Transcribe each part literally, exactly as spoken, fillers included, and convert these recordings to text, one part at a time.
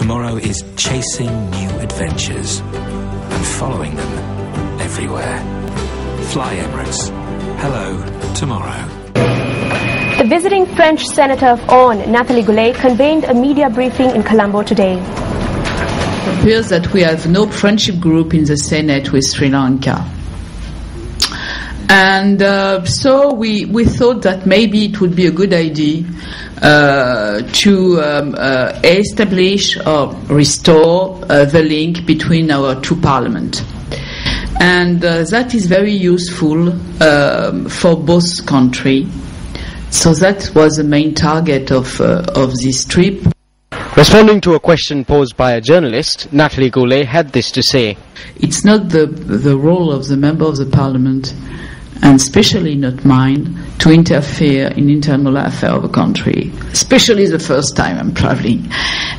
Tomorrow is chasing new adventures and following them everywhere. Fly Emirates. Hello, tomorrow. The visiting French Senator of Orne, Nathalie Goulet, convened a media briefing in Colombo today. It appears that we have no friendship group in the Senate with Sri Lanka. And uh, so we, we thought that maybe it would be a good idea uh, to um, uh, establish or restore uh, the link between our two parliaments. And uh, that is very useful um, for both countries. So that was the main target of, uh, of this trip. Responding to a question posed by a journalist, Nathalie Goulet had this to say. It's not the, the role of the Member of the Parliament, and especially not mine, to interfere in internal affairs of a country, especially the first time I'm traveling.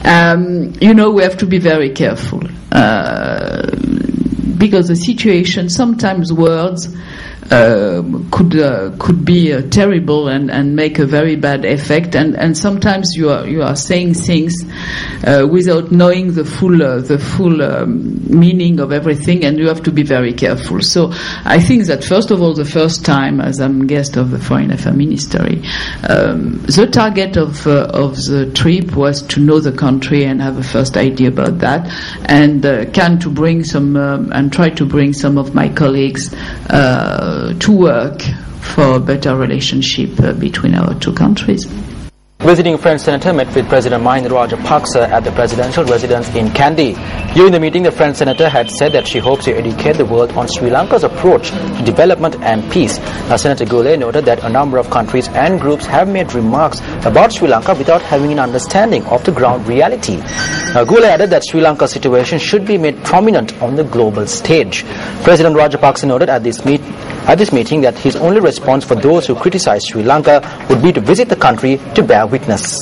Um, you know, we have to be very careful, uh, because the situation, sometimes words uh, could uh, could be uh, terrible and, and make a very bad effect, and, and sometimes you are you are saying things uh, without knowing the full uh, the full um, meaning of everything, and you have to be very careful. So I think that first of all, the first time, as I'm guest of the Foreign Affairs Ministry, um, the target of uh, of the trip was to know the country and have a first idea about that, and uh, can to bring some um, and try to bring some of my colleagues Uh, to work for a better relationship uh, between our two countries. Visiting French Senator met with President Mahinda Rajapaksa at the presidential residence in Kandy. During the meeting, the French Senator had said that she hopes to educate the world on Sri Lanka's approach to development and peace. Now, Senator Goulet noted that a number of countries and groups have made remarks about Sri Lanka without having an understanding of the ground reality. Now, Goulet added that Sri Lanka's situation should be made prominent on the global stage. President Rajapaksa noted at this meet At this meeting that his only response for those who criticize Sri Lanka would be to visit the country to bear witness.